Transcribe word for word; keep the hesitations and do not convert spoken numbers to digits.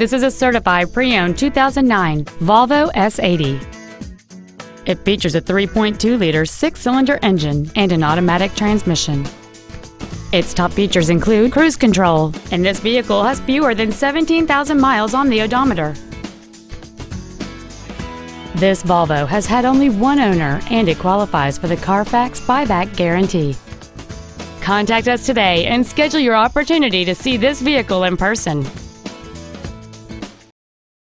This is a certified pre-owned two thousand nine Volvo S eighty. It features a three point two liter six-cylinder engine and an automatic transmission. Its top features include cruise control, and this vehicle has fewer than seventeen thousand miles on the odometer. This Volvo has had only one owner, and it qualifies for the Carfax buyback guarantee. Contact us today and schedule your opportunity to see this vehicle in person.